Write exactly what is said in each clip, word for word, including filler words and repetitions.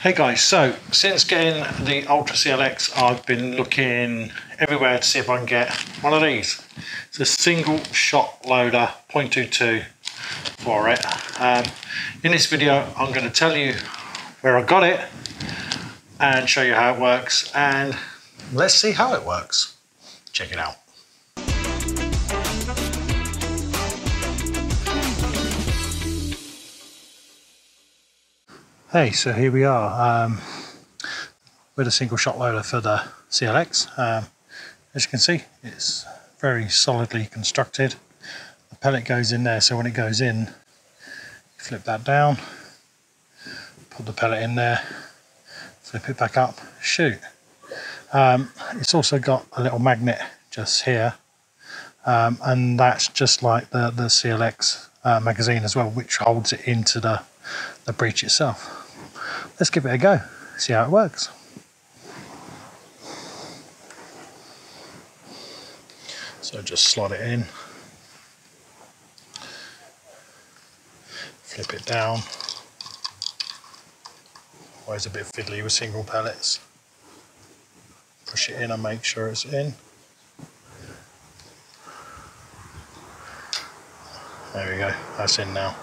Hey guys, so since getting the Ultra C L X, I've been looking everywhere to see if I can get one of these. It's a single shot loader, point two two for it. Um, in this video, I'm going to tell you where I got it and show you how it works, and let's see how it works. Check it out. Hey, so here we are um, with a single shot loader for the C L X. Um, as you can see, it's very solidly constructed. The pellet goes in there, so when it goes in, you flip that down, put the pellet in there, flip it back up, shoot. Um, it's also got a little magnet just here, um, and that's just like the, the C L X uh, magazine as well, which holds it into the the breech itself. Let's give it a go, see how it works. So just slot it in, flip it down. Always a bit fiddly with single pellets. Push it in and make sure it's in. There we go, that's in now.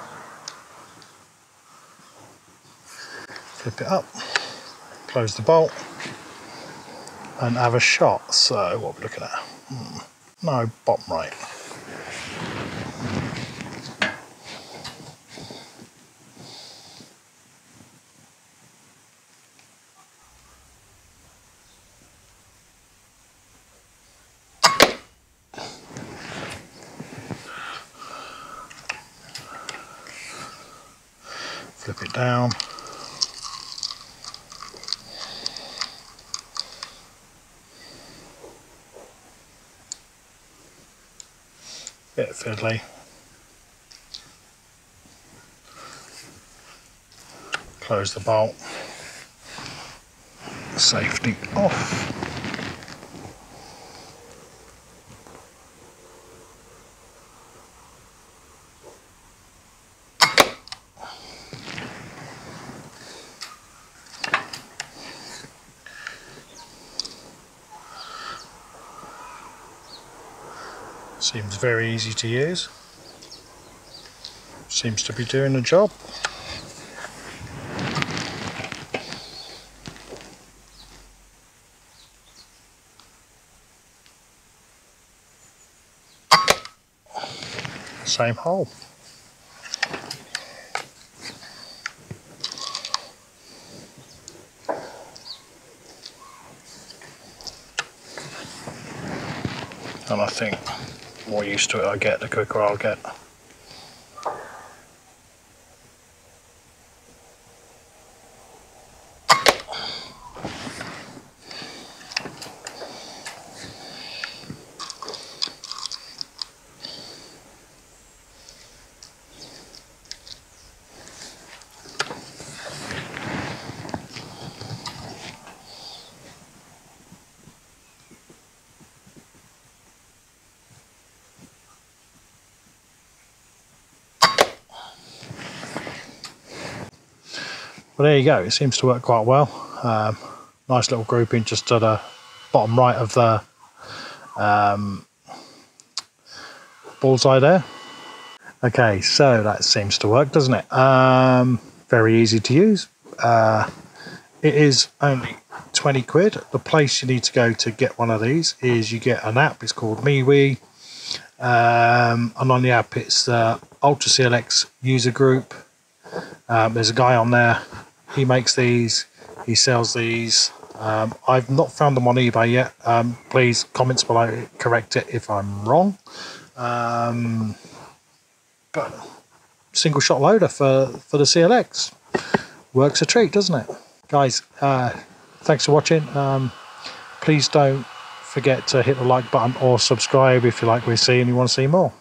Flip it up, close the bolt, and have a shot. So what are we looking at? Mm, no, bottom right. Flip it down. Bit fiddly. Close the bolt. Safety off. Seems very easy to use. Seems to be doing the job. Same hole. And I think the more used to it I get, the quicker I'll get. Well, there you go, it seems to work quite well. Um, nice little grouping just to the bottom right of the um, bullseye there. Okay, so that seems to work, doesn't it? Um, very easy to use. Uh, it is only twenty quid. The place you need to go to get one of these is you get an app, it's called MeWe. Um, and on the app, it's the Ultra C L X user group. Um, there's a guy on there, he makes these, he sells these. um, I've not found them on eBay yet. Um, please, comments below, correct it if I'm wrong. Um, but single shot loader for, for the C L X, works a treat, doesn't it? Guys, uh, thanks for watching. Um, please don't forget to hit the like button or subscribe if you like what you see and you want to see more.